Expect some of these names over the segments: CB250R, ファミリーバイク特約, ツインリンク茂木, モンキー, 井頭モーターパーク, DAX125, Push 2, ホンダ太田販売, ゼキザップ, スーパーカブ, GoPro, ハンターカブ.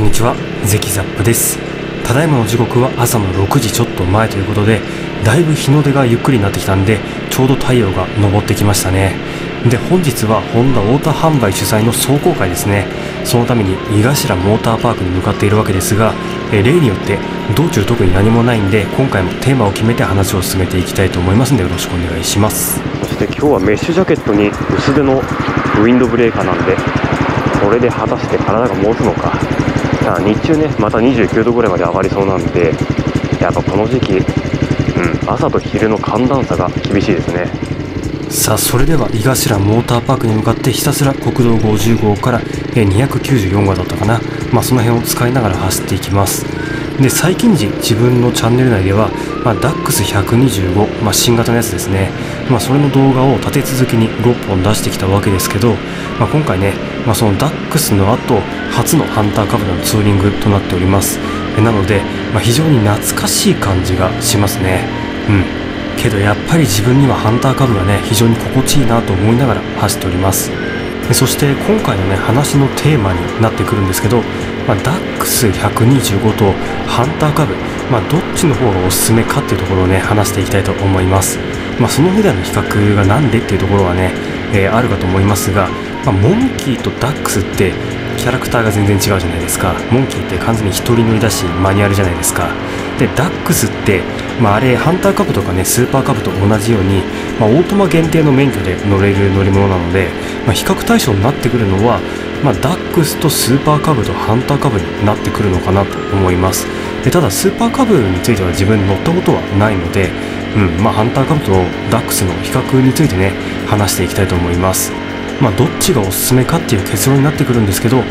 こんにちは、ゼキザップです。ただいまの時刻は朝の6時ちょっと前ということで、だいぶ日の出がゆっくりになってきたんで、ちょうど太陽が昇ってきましたね。で、本日はホンダ太田販売主催の壮行会ですね。そのために井頭モーターパークに向かっているわけですが、例によって道中特に何もないんで、今回もテーマを決めて話を進めていきたいと思いますので、よろしくお願いします。そして今日はメッシュジャケットに薄手のウィンドブレーカーなんで、これで果たして体が持つのか。ただ日中ね、また29度ぐらいまで上がりそうなんで、やっぱこの時期、朝と昼の寒暖差が厳しいですね。さあ、それでは井頭モーターパークに向かってひたすら国道50号から294号だったかな、その辺を使いながら走っていきます。で、最近時自分のチャンネル内では、DAX125、新型のやつですね、それの動画を立て続けに6本出してきたわけですけど、今回ね、その DAX の後初のハンターカブラのツーリングとなっております。なので、非常に懐かしい感じがしますね。けどやっぱり自分にはハンターカブがね、非常に心地いいなと思いながら走っております。そして今回のね、話のテーマになってくるんですけど、DAX125 とハンターカブ、どっちの方がおすすめかっていうところをね、話していきたいと思います。そのぐらいの比較がなんでっていうところはね、あるかと思いますが、モンキーとDAXってキャラクターが全然違うじゃないですか。モンキーって完全に一人乗りだしマニュアルじゃないですか。で、DAXって、あれハンターカブとかね、スーパーカブと同じように、オートマ限定の免許で乗れる乗り物なので、比較対象になってくるのは、DAXとスーパーカブとハンターカブになってくるのかなと思います。で、ただスーパーカブについては自分乗ったことはないので、ハンターカブとDAXの比較についてね、話していきたいと思います。どっちがおすすめかっていう結論になってくるんですけど、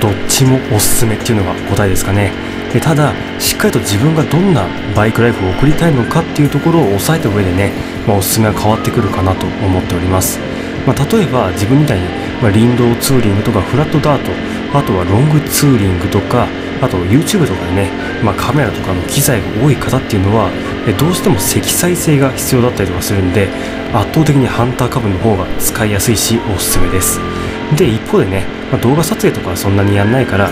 どっちもおすすめっていうのが答えですかね。で、ただしっかりと自分がどんなバイクライフを送りたいのかっていうところを押さえた上でね、おすすめは変わってくるかなと思っております。例えば自分みたいに、林道ツーリングとかフラットダート、あとはロングツーリングとか、あと YouTube とかでね、カメラとかの機材が多い方っていうのは、どうしても積載性が必要だったりとかするんで、圧倒的にハンターカブの方が使いやすいしおすすめです。で、一方でね、動画撮影とかはそんなにやんないから、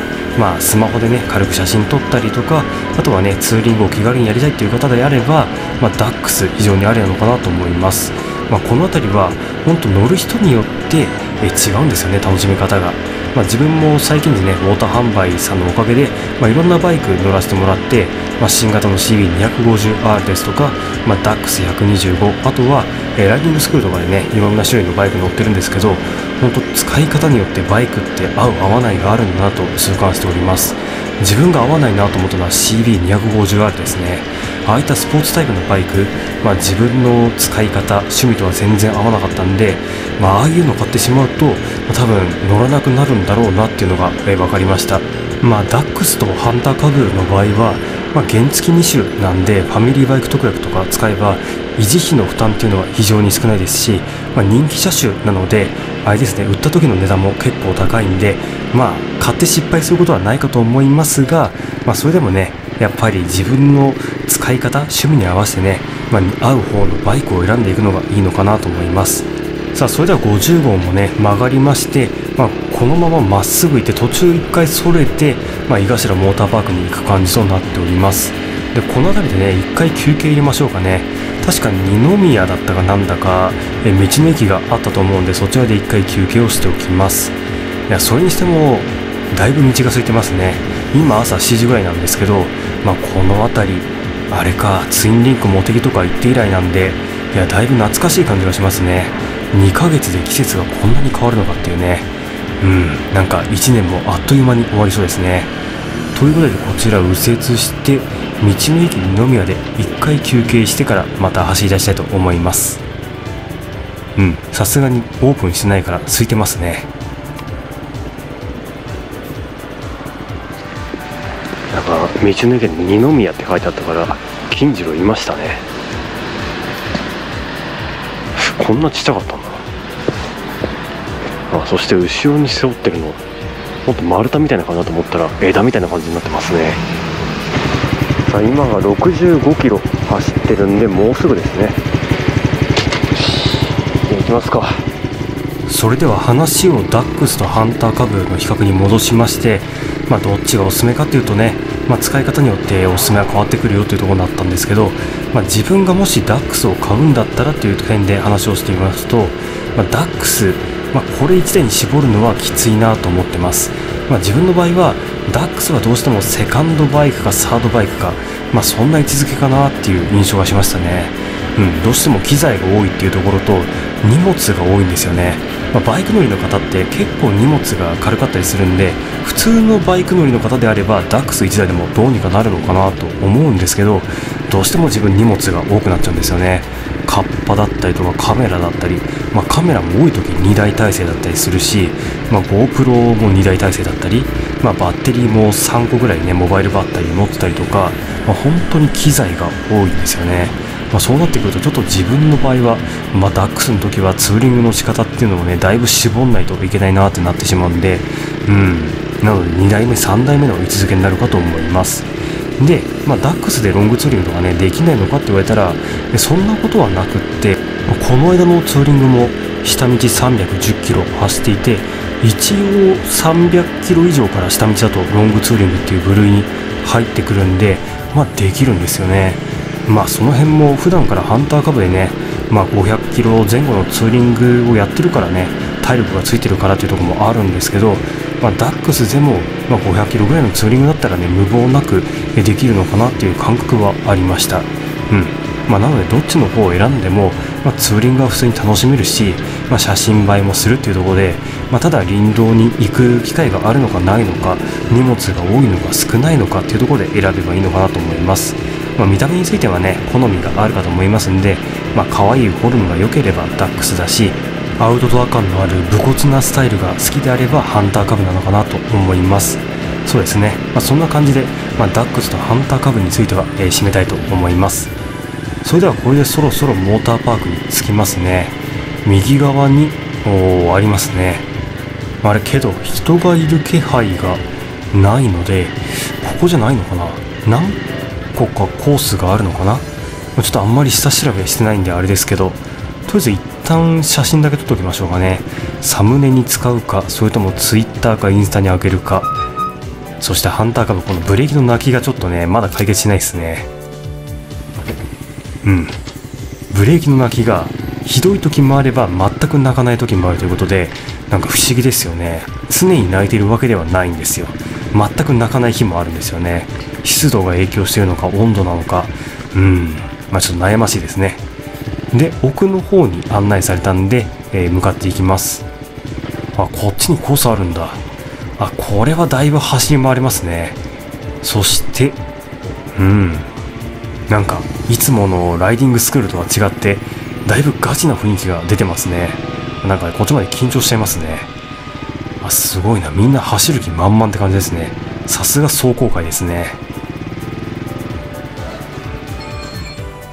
スマホでね、軽く写真撮ったりとか、あとはね、ツーリングを気軽にやりたいっていう方であれば、DAX非常にありなのかなと思います。この辺りは本当乗る人によって違うんですよね、楽しみ方が。自分も最近でね、ウォーター販売さんのおかげで、いろんなバイク乗らせてもらって、新型の CB250R ですとか、DAX125、あとは、ライディングスクールとかでね、いろんな種類のバイク乗ってるんですけど、本当使い方によってバイクって合う合わないがあるんだなと痛感しております。自分が合わないなと思ったのは CB250R ですね。ああいったスポーツタイプのバイク、自分の使い方、趣味とは全然合わなかったんで、ああいうの買ってしまうと、多分乗らなくなるんだろうなっていうのが、分かりました。DAXとハンターカブの場合は、原付2種なんで、ファミリーバイク特約とか使えば維持費の負担っていうのは非常に少ないですし、人気車種なので、あれですね、売った時の値段も結構高いんで、買って失敗することはないかと思いますが、それでもね、やっぱり自分の使い方、趣味に合わせてね、合う方のバイクを選んでいくのがいいのかなと思います。さあ、それでは50号もね、曲がりまして、このまままっすぐ行って途中1回それて、井頭モーターパークに行く感じとなっております。で、この辺りでね、1回休憩入れましょうかね。確か二宮だったかなんだか、道の駅があったと思うんで、そちらで1回休憩をしておきます。いや、それにしてもだいぶ道が空いてますね。今朝7時ぐらいなんですけど、この辺りあれか、ツインリンク茂木とか行って以来なんで、いや、だいぶ懐かしい感じがしますね。2ヶ月で季節がこんなに変わるのかっていうね、なんか1年もあっという間に終わりそうですね。ということで、こちら右折して道の駅二宮で1回休憩してから、また走り出したいと思います。さすがにオープンしてないから空いてますね。なんか道の駅に二宮って書いてあったから、金次郎いましたね。こんなちっちゃかったんだ。そして後ろに背負ってるの、もっと丸太みたいな感じだと思ったら、枝みたいな感じになってますね。さあ、今が65キロ走ってるんで、もうすぐですね。行きますか。それでは話をダックスとハンター株の比較に戻しまして、どっちがおすすめかというとね、使い方によっておすすめは変わってくるよというところになったんですけど、自分がもしダックスを買うんだったらという点で話をしてみますと、ダックス、これ1台に絞るのはきついなと思ってます。自分の場合はダックスはどうしてもセカンドバイクかサードバイクか、そんな位置づけかなっていう印象がしましたね。どうしても機材が多いっていうところと荷物が多いんですよね。バイク乗りの方って結構荷物が軽かったりするんで、普通のバイク乗りの方であればダックス1台でもどうにかなるのかなと思うんですけど、どうしても自分荷物が多くなっちゃうんですよね。カッパだったりとかカメラだったり、カメラも多い時2台体制だったりするし、GoPro も2台体制だったり、バッテリーも3個ぐらいね、モバイルバッテリー持ってたりとか、本当に機材が多いんですよね。そうなってくるとちょっと自分の場合は、ダックスの時はツーリングの仕方っていうのをね、だいぶ絞んないといけないなってなってしまうんで、なので2台目3台目の位置づけになるかと思います。で、ダックスでロングツーリングとかね、できないのかって言われたらそんなことはなくって、この間のツーリングも下道310キロ走っていて、一応300キロ以上から下道だとロングツーリングっていう部類に入ってくるんで、できるんですよね。その辺も普段からハンター株でね、500キロ前後のツーリングをやってるからね、体力がついてるからというところもあるんですけど、ダックスでも500キロぐらいのツーリングだったらね、無謀なくできるのかなっていう感覚はありました。なのでどっちの方を選んでも、ツーリングは普通に楽しめるし、写真映えもするっていうところで、ただ林道に行く機会があるのかないのか、荷物が多いのか少ないのかっていうところで選べばいいのかなと思います。見た目についてはね、好みがあるかと思いますんで、可愛いフォルムが良ければダックスだし、アウトドア感のある武骨なスタイルが好きであればハンター株なのかなと思います。そうですね、そんな感じで、ダックスとハンター株については、締めたいと思います。それではこれでそろそろモーターパークに着きますね。右側にありますね。あれけど人がいる気配がないので、ここじゃないのかな、何個かコースがあるのかな。ちょっとあんまり下調べしてないんであれですけど、とりあえず一旦写真だけ撮っておきましょうかね。サムネに使うか、それともツイッターかインスタに上げるか。そしてハンター株、このブレーキの鳴きがちょっとね、まだ解決しないですね。ブレーキの鳴きがひどい時もあれば全く鳴かない時もあるということで、なんか不思議ですよね。常に鳴いているわけではないんですよ。全く鳴かない日もあるんですよね。湿度が影響しているのか温度なのか、ちょっと悩ましいですね。で、奥の方に案内されたんで、向かっていきます。こっちにコースあるんだ。これはだいぶ走り回りますね。そしてなんかいつものライディングスクールとは違ってだいぶガチな雰囲気が出てますね。なんかこっちまで緊張しちゃいますね。すごいな、みんな走る気満々って感じですね。さすが壮行会ですね。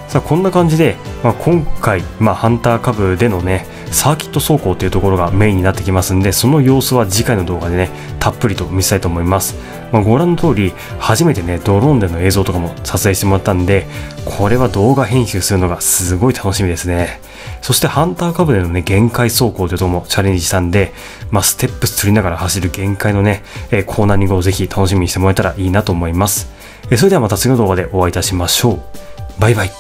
さあ、こんな感じで、今回、ハンター株でのね、サーキット走行というところがメインになってきますんで、その様子は次回の動画でね、たっぷりと見せたいと思います。ご覧の通り、初めてね、ドローンでの映像とかも撮影してもらったんで、これは動画編集するのがすごい楽しみですね。そしてハンター株でのね、限界走行というところもチャレンジしたんで、ステップ釣りながら走る限界のね、コーナリングをぜひ楽しみにしてもらえたらいいなと思います。それではまた次の動画でお会いいたしましょう。バイバイ。